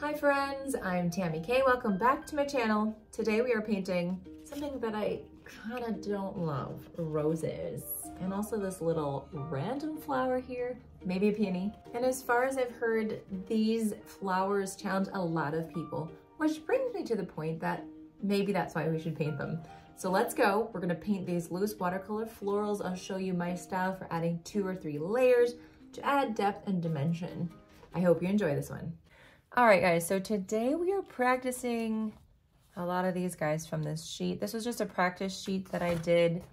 Hi friends, I'm Tammy Kaye. Welcome back to my channel. Today we are painting something that I kind of don't love, roses. And also this little random flower here, maybe a peony. And as far as I've heard, these flowers challenge a lot of people, which brings me to the point that maybe that's why we should paint them. So let's go. We're gonna paint these loose watercolor florals. I'll show you my style for adding 2 or 3 layers to add depth and dimension. I hope you enjoy this one. All right guys, so today we are practicing a lot of these guys from this sheet. This was just a practice sheet that I did,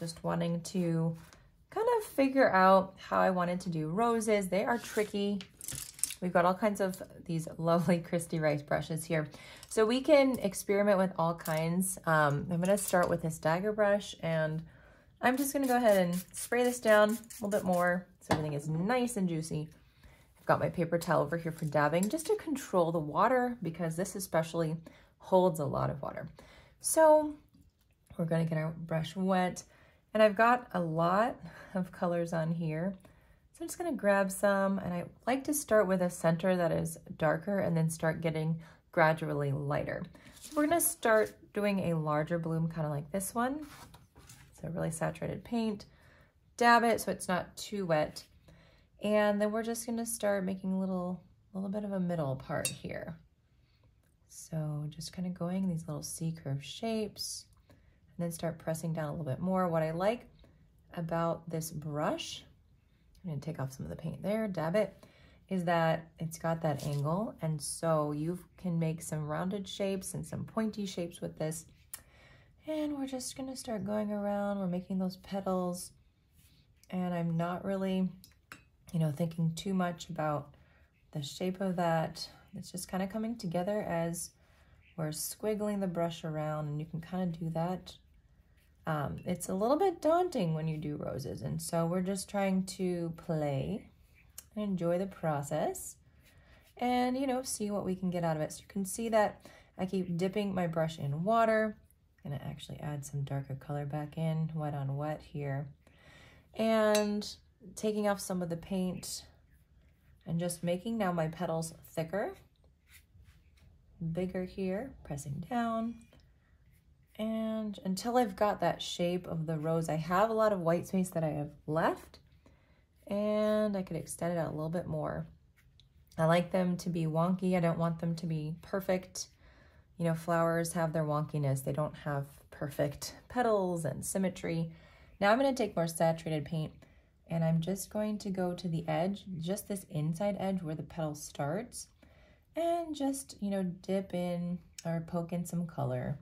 just wanting to kind of figure out how I wanted to do roses. They are tricky. We've got all kinds of these lovely Christy Rice brushes here. So we can experiment with all kinds. I'm gonna start with this dagger brush, and I'm just gonna go ahead and spray this down a little bit more so everything is nice and juicy. Got my paper towel over here for dabbing just to control the water because this especially holds a lot of water. So we're going to get our brush wet, and I've got a lot of colors on here. So I'm just going to grab some, and I like to start with a center that is darker and then start getting gradually lighter. So we're going to start doing a larger bloom, kind of like this one. So really saturated paint, dab it so it's not too wet. And then we're just gonna start making a little bit of a middle part here. So just kind of going in these little C-curve shapes and then start pressing down a little bit more. What I like about this brush, I'm gonna take off some of the paint there, dab it, is that it's got that angle. And so you can make some rounded shapes and some pointy shapes with this. And we're just gonna start going around. We're making those petals, and I'm not really, you know, thinking too much about the shape of that. It's just kind of coming together as we're squiggling the brush around, and you can kind of do that. It's a little bit daunting when you do roses, and so we're just trying to play and enjoy the process and, you know, see what we can get out of it. So you can see that I keep dipping my brush in water. I'm gonna actually add some darker color back in, wet on wet here. And taking off some of the paint and just making now my petals thicker, bigger here, pressing down, and until I've got that shape of the rose. I have a lot of white space that I have left, and I could extend it out a little bit more. I like them to be wonky. I don't want them to be perfect. You know, flowers have their wonkiness. They don't have perfect petals and symmetry. Now I'm going to take more saturated paint, and I'm just going to go to the edge, just this inside edge where the petal starts, and just, you know, dip in or poke in some color,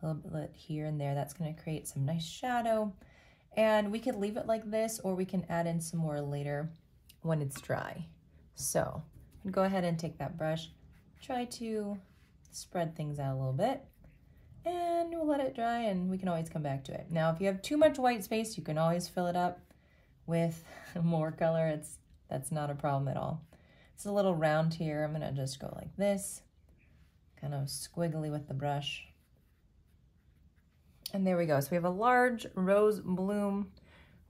a little bit here and there. That's gonna create some nice shadow. And we could leave it like this, or we can add in some more later when it's dry. So I'm gonna go ahead and take that brush, try to spread things out a little bit, and we'll let it dry, and we can always come back to it. Now, if you have too much white space, you can always fill it up with more color. That's not a problem at all. It's a little round here. I'm gonna just go like this, kind of squiggly with the brush. And there we go. So we have a large rose bloom.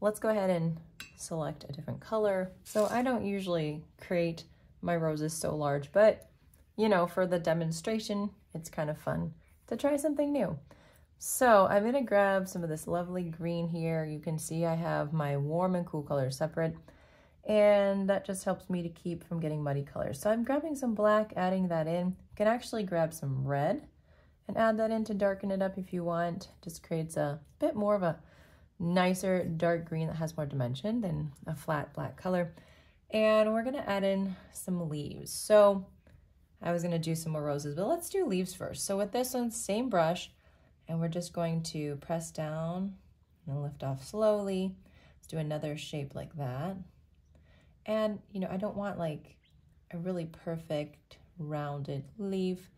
Let's go ahead and select a different color. So I don't usually create my roses so large, but you know, for the demonstration, it's kind of fun to try something new. So I'm gonna grab some of this lovely green here. You can see I have my warm and cool colors separate, and that just helps me to keep from getting muddy colors. So I'm grabbing some black, adding that in. You can actually grab some red and add that in to darken it up if you want. Just creates a bit more of a nicer dark green that has more dimension than a flat black color. And we're gonna add in some leaves. So I was gonna do some more roses, but let's do leaves first. So with this one, same brush, and we're just going to press down and lift off slowly. Let's do another shape like that. And, you know, I don't want like a really perfect rounded leaf.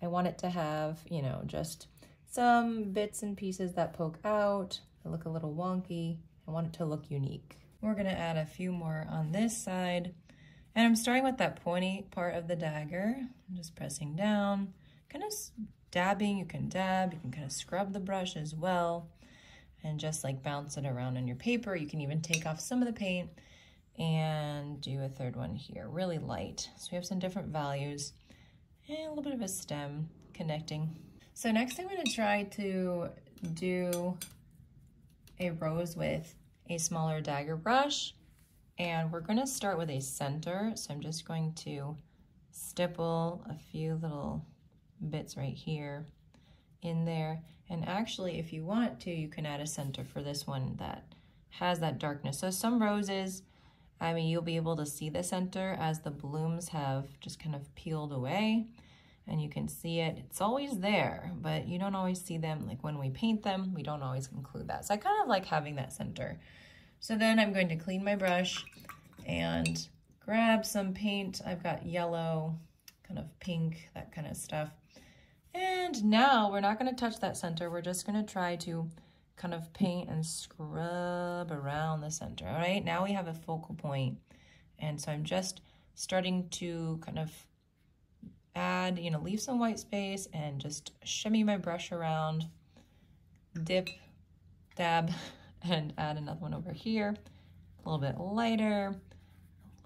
I want it to have, you know, just some bits and pieces that poke out, that look a little wonky. I want it to look unique. We're gonna add a few more on this side. And I'm starting with that pointy part of the dagger. I'm just pressing down, kind of dabbing. You can dab, you can kind of scrub the brush as well, and just like bounce it around on your paper. You can even take off some of the paint and do a third one here, really light. So we have some different values and a little bit of a stem connecting. So next I'm going to try to do a rose with a smaller dagger brush, and we're going to start with a center. So I'm just going to stipple a few little bits right here, in there. And actually, if you want to, you can add a center for this one that has that darkness. So some roses, I mean, you'll be able to see the center as the blooms have just kind of peeled away, and you can see it. It's always there, but you don't always see them. Like when we paint them, we don't always include that. So I kind of like having that center. So then I'm going to clean my brush and grab some paint. I've got yellow, kind of pink, that kind of stuff. And now we're not going to touch that center. We're just going to try to kind of paint and scrub around the center. All right, now we have a focal point. And so I'm just starting to kind of add, you know, leave some white space and just shimmy my brush around, dip, dab, and add another one over here. A little bit lighter,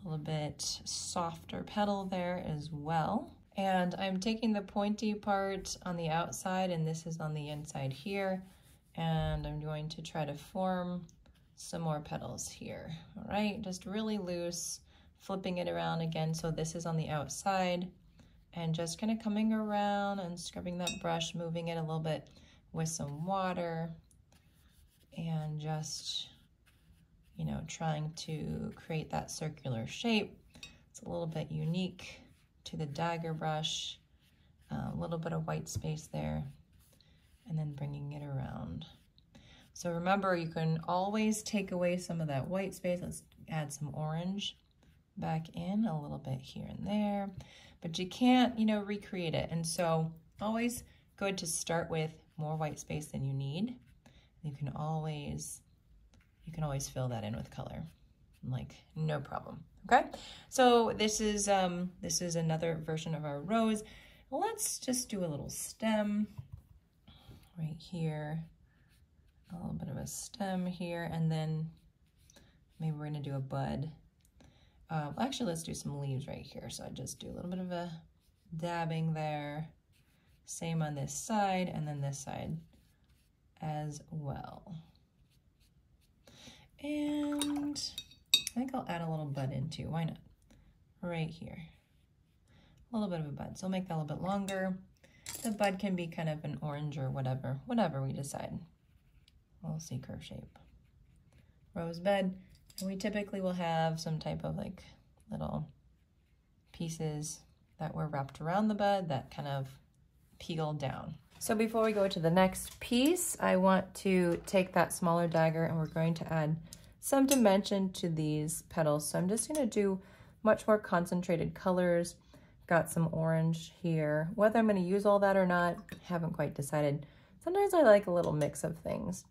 a little bit softer petal there as well. And I'm taking the pointy part on the outside, and this is on the inside here. And I'm going to try to form some more petals here. All right, just really loose, flipping it around again. So this is on the outside, and just kind of coming around and scrubbing that brush, moving it a little bit with some water, and just, you know, trying to create that circular shape. It's a little bit unique to the dagger brush, a little bit of white space there, and then bringing it around. So remember, you can always take away some of that white space. Let's add some orange back in a little bit here and there, but you can't, you know, recreate it. And so always good to start with more white space than you need. You can always, fill that in with color, like no problem. Okay, so this is another version of our rose. Let's just do a little stem right here, a little bit of a stem here, and then maybe we're gonna do a bud. Actually, let's do some leaves right here. So I just do a little bit of a dabbing there, same on this side, and then this side as well. And I think I'll add a little bud in too, why not? Right here, a little bit of a bud. So I'll make that a little bit longer. The bud can be kind of an orange or whatever, whatever we decide. We'll see curve shape. Rose bed, and we typically will have some type of like little pieces that were wrapped around the bud that kind of peel down. So before we go to the next piece, I want to take that smaller dagger and we're going to add some dimension to these petals. So I'm just going to do much more concentrated colors. Got some orange here. Whether I'm going to use all that or not, haven't quite decided. Sometimes I like a little mix of things.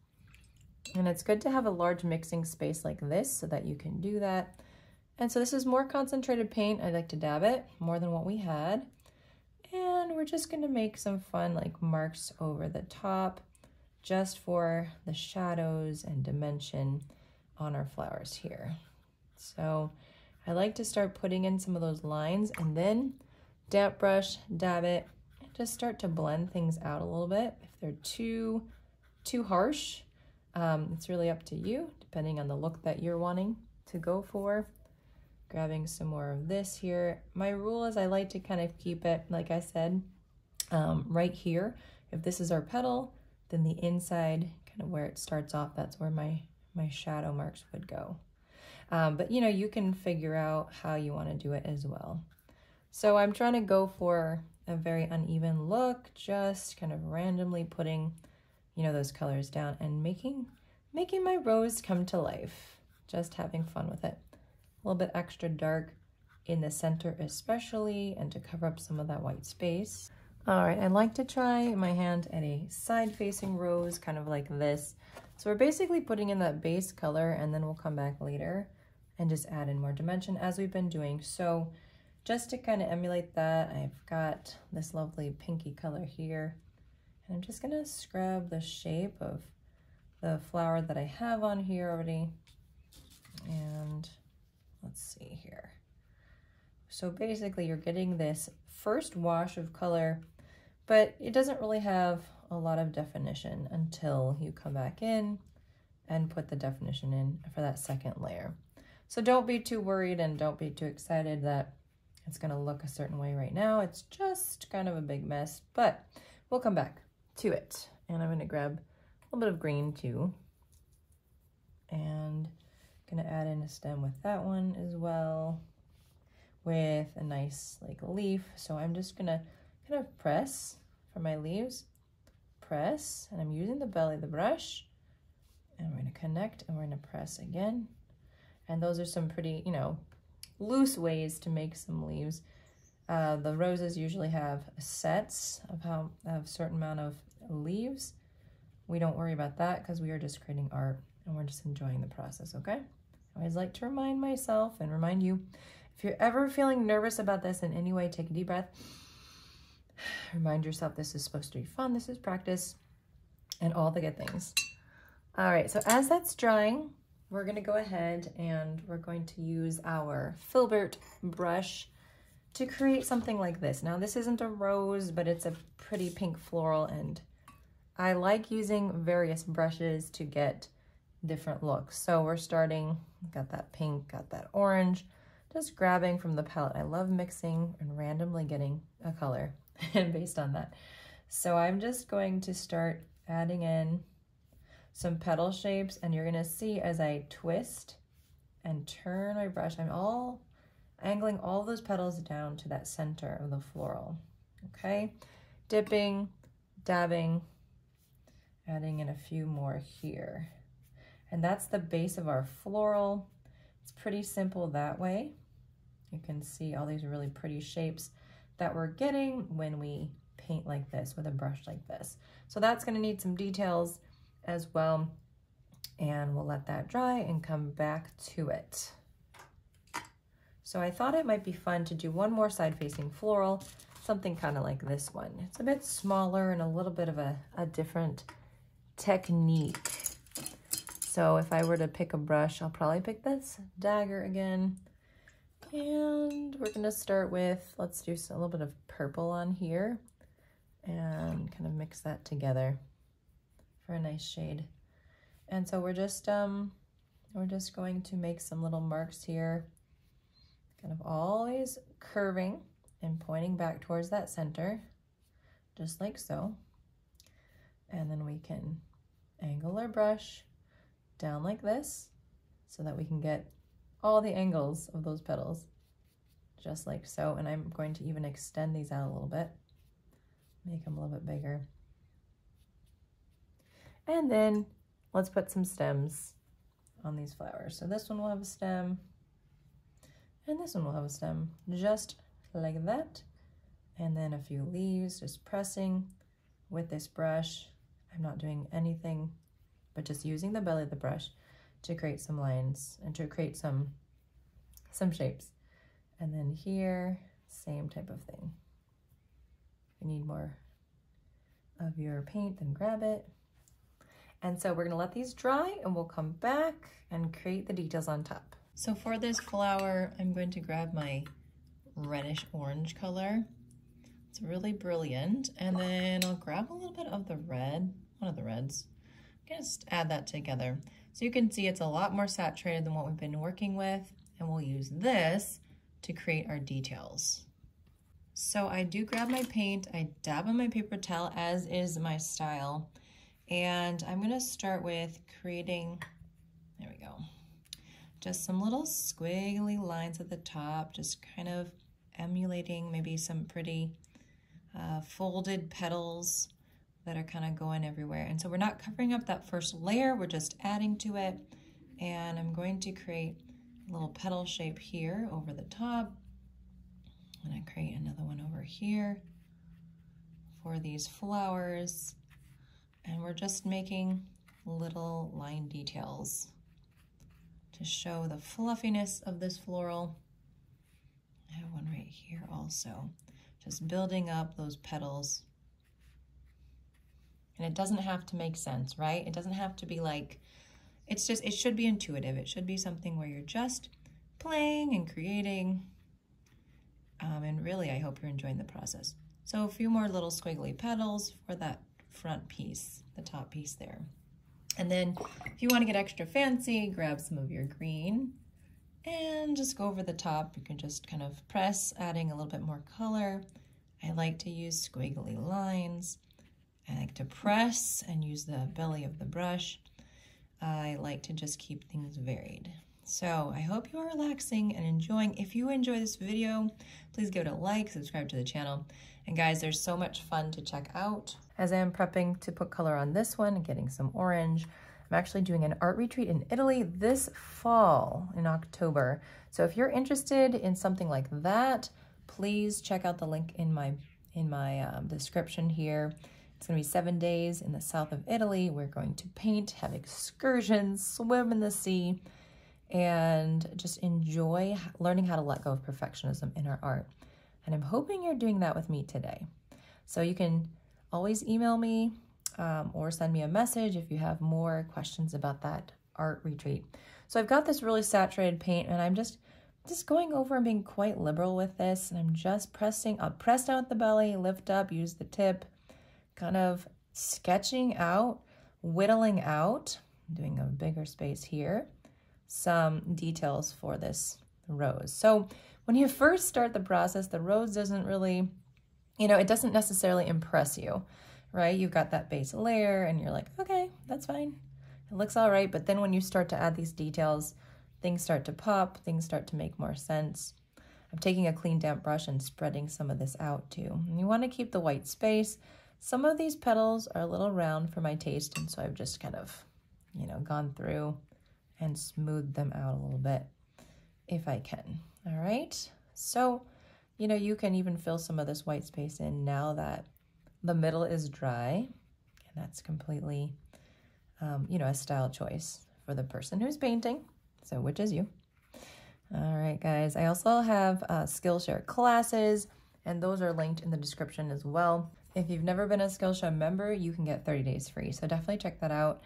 And it's good to have a large mixing space like this so that you can do that. And so this is more concentrated paint. I like to dab it more than what we had. And we're just going to make some fun like marks over the top just for the shadows and dimension on our flowers here. So I like to start putting in some of those lines and then damp brush, dab it, and just start to blend things out a little bit. If they're too harsh, it's really up to you, depending on the look that you're wanting to go for. Grabbing some more of this here. My rule is I like to kind of keep it, like I said, right here. If this is our petal, then the inside, kind of where it starts off, that's where my shadow marks would go. But you know, you can figure out how you want to do it as well. So I'm trying to go for a very uneven look, just kind of randomly putting, you know, those colors down and making my rose come to life, just having fun with it. A little bit extra dark in the center especially, and to cover up some of that white space. All right, I like to try my hand at a side-facing rose, kind of like this. So we're basically putting in that base color, and then we'll come back later and just add in more dimension as we've been doing. So just to kind of emulate that, I've got this lovely pinky color here. And I'm just gonna scrub the shape of the flower that I have on here already. And Let's see here. So basically you're getting this first wash of color, but it doesn't really have a lot of definition until you come back in and put the definition in for that second layer. So don't be too worried and don't be too excited that it's gonna look a certain way right now. It's just kind of a big mess, but we'll come back to it. And I'm gonna grab a little bit of green too. And I'm gonna add in a stem with that one as well, with a nice like leaf. So I'm just gonna kind of press for my leaves, press, and I'm using the belly of the brush, and we're gonna connect and we're gonna press again. And those are some pretty, you know, loose ways to make some leaves. The roses usually have sets of certain amount of leaves. We don't worry about that because we are just creating art and we're just enjoying the process, okay? I always like to remind myself and remind you, if you're ever feeling nervous about this in any way, take a deep breath. Remind yourself this is supposed to be fun, this is practice, and all the good things. All right, so as that's drying, we're gonna go ahead and we're going to use our filbert brush to create something like this. Now this isn't a rose, but it's a pretty pink floral, and I like using various brushes to get different looks. So we're starting, got that pink, got that orange, just grabbing from the palette. I love mixing and randomly getting a color and based on that. So I'm just going to start adding in some petal shapes, and you're gonna see as I twist and turn my brush, I'm all angling all those petals down to that center of the floral, okay? Dipping, dabbing, adding in a few more here. And that's the base of our floral. It's pretty simple that way. You can see all these really pretty shapes that we're getting when we paint like this with a brush like this. So that's gonna need some details as well, and we'll let that dry and come back to it. So I thought it might be fun to do one more side-facing floral, something kind of like this one. It's a bit smaller and a little bit of a different technique. So if I were to pick a brush, I'll probably pick this dagger again. And we're gonna start with, let's do a little bit of purple on here and kind of mix that together for a nice shade. And so we're just going to make some little marks here, kind of always curving and pointing back towards that center, just like so. And then we can angle our brush down like this so that we can get all the angles of those petals, just like so. And I'm going to even extend these out a little bit, make them a little bit bigger. And then let's put some stems on these flowers. So this one will have a stem, and this one will have a stem, just like that. And then a few leaves, just pressing with this brush. I'm not doing anything but just using the belly of the brush to create some lines and to create some shapes. And then here, same type of thing. If you need more of your paint, then grab it. And so we're gonna let these dry and we'll come back and create the details on top. So for this flower, I'm going to grab my reddish orange color. It's really brilliant. And then I'll grab a little bit of the red, one of the reds. I'm gonna just add that together. So you can see it's a lot more saturated than what we've been working with. And we'll use this to create our details. So I do grab my paint, I dab on my paper towel, as is my style. And I'm gonna start with creating, there we go, just some little squiggly lines at the top, just kind of emulating maybe some pretty folded petals that are kind of going everywhere. And so we're not covering up that first layer, we're just adding to it. And I'm going to create a little petal shape here over the top. I'm gonna create another one over here for these flowers. And we're just making little line details to show the fluffiness of this floral. I have one right here also, just building up those petals. And it doesn't have to make sense, right? It doesn't have to be like, it should be intuitive. It should be something where you're just playing and creating. And really, I hope you're enjoying the process. So a few more little squiggly petals for that front piece, the top piece there. And then if you want to get extra fancy, grab some of your green and just go over the top. You can just kind of press, adding a little bit more color. I like to use squiggly lines. I like to press and use the belly of the brush. I like to just keep things varied. So I hope you are relaxing and enjoying. If you enjoy this video, please give it a like, subscribe to the channel. And guys, there's so much fun to check out. As I am prepping to put color on this one, getting some orange, I'm actually doing an art retreat in Italy this fall in October. So if you're interested in something like that, please check out the link in my description here. It's gonna be 7 days in the south of Italy. We're going to paint, have excursions, swim in the sea, and just enjoy learning how to let go of perfectionism in our art. And I'm hoping you're doing that with me today. So you can always email me or send me a message if you have more questions about that art retreat. So I've got this really saturated paint, and I'm just going over and being quite liberal with this. And I'm just pressing up, press down with the belly, lift up, use the tip, kind of sketching out, whittling out, I'm doing a bigger space here, some details for this rose. So when you first start the process, the rose doesn't really, you know, it doesn't necessarily impress you, right? You've got that base layer and you're like, okay, that's fine. It looks all right. But then when you start to add these details, things start to pop, things start to make more sense. I'm taking a clean, damp brush and spreading some of this out too. And you want to keep the white space. Some of these petals are a little round for my taste, and so I've just kind of, you know, gone through and smoothed them out a little bit if I can. All right. So, you know, you can even fill some of this white space in now that the middle is dry, and that's completely, you know, a style choice for the person who's painting, so which is you. All right, guys. I also have Skillshare classes, and those are linked in the description as well. If you've never been a Skillshare member, you can get 30 days free, so definitely check that out.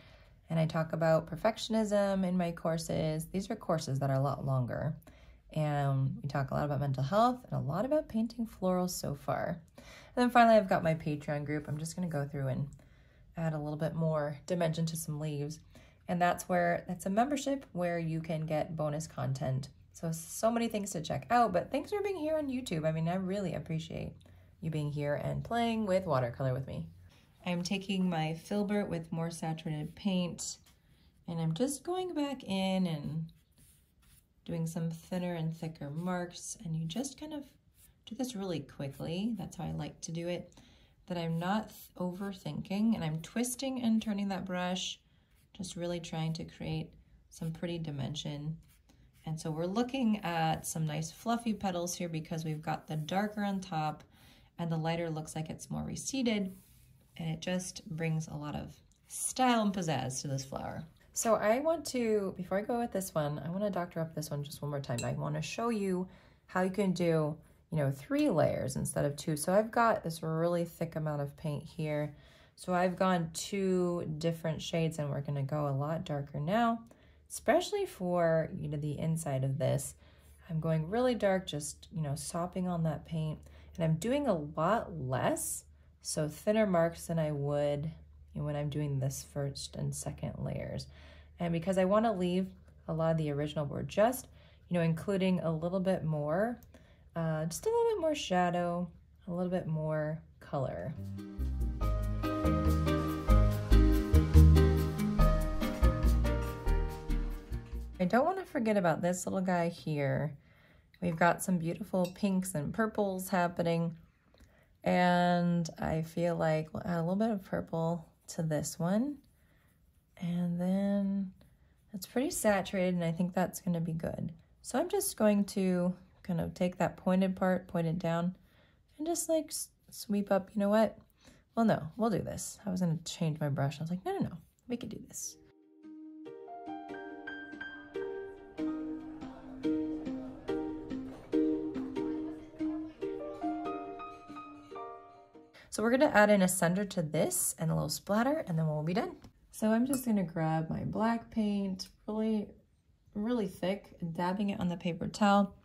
And I talk about perfectionism in my courses. These are courses that are a lot longer. And we talk a lot about mental health and a lot about painting florals so far. And then finally, I've got my Patreon group. I'm just going to go through and add a little bit more dimension to some leaves. And that's a membership where you can get bonus content. So many things to check out, but thanks for being here on YouTube. I mean, I really appreciate you being here and playing with watercolor with me. I'm taking my filbert with more saturated paint, and I'm just going back in and doing some thinner and thicker marks, and you just kind of do this really quickly. That's how I like to do it, that I'm not overthinking, and I'm twisting and turning that brush, just really trying to create some pretty dimension. And so we're looking at some nice fluffy petals here because we've got the darker on top and the lighter looks like it's more receded. And it just brings a lot of style and pizzazz to this flower. So I want to, before I go with this one, I want to doctor up this one just one more time. I want to show you how you can do, you know, 3 layers instead of 2. So I've got this really thick amount of paint here. So I've gone 2 different shades, and we're going to go a lot darker now, especially for, you know, the inside of this. I'm going really dark, just, you know, sopping on that paint, and I'm doing a lot less. So thinner marks than I would when I'm doing this 1st and 2nd layers. And because I want to leave a lot of the original, we're just, you know, including a little bit more, just a little bit more shadow, a little bit more color. I don't want to forget about this little guy here. We've got some beautiful pinks and purples happening. And I feel like we'll add a little bit of purple to this one. And then it's pretty saturated, and I think that's going to be good. So I'm just going to kind of take that pointed part, point it down, and just like sweep up. You know what? Well, no, we'll do this. I was going to change my brush. I was like, no, no, no, we could do this. So we're going to add in a center to this and a little splatter, and then we'll be done. So I'm just going to grab my black paint, really really thick and dabbing it on the paper towel.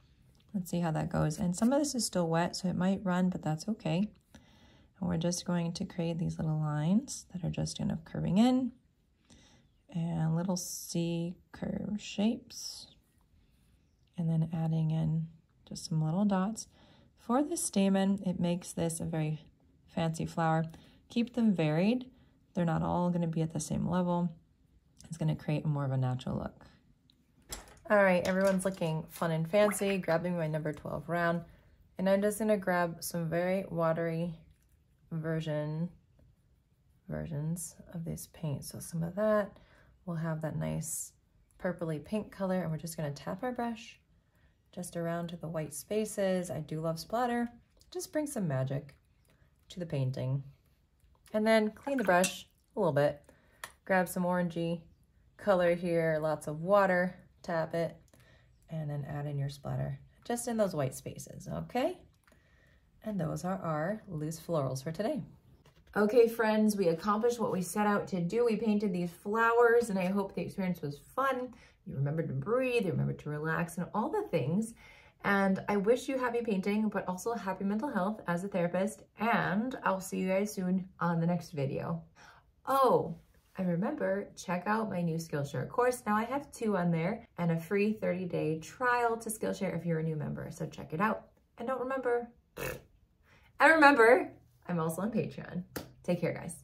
Let's see how that goes. And some of this is still wet, so it might run, but that's okay. And we're just going to create these little lines that are just kind of curving in and little C curve shapes. And then adding in just some little dots. For the stamen, it makes this a very fancy flower. Keep them varied. They're not all going to be at the same level. It's going to create more of a natural look. All right, everyone's looking fun and fancy, grabbing my number 12 round. And I'm just going to grab some very watery versions of this paint. So some of that will have that nice purpley pink color. And we're just going to tap our brush just around to the white spaces. I do love splatter. Just bring some magic to the painting. And then clean the brush a little bit. Grab some orangey color here, lots of water, tap it, and then add in your splatter just in those white spaces, okay? And those are our loose florals for today. Okay, friends, we accomplished what we set out to do. We painted these flowers, and I hope the experience was fun. You remembered to breathe, you remembered to relax, and all the things. And I wish you happy painting, but also happy mental health as a therapist. And I'll see you guys soon on the next video. Oh, and remember, check out my new Skillshare course. Now I have 2 on there and a free 30-day trial to Skillshare if you're a new member. So check it out. And remember, I'm also on Patreon. Take care, guys.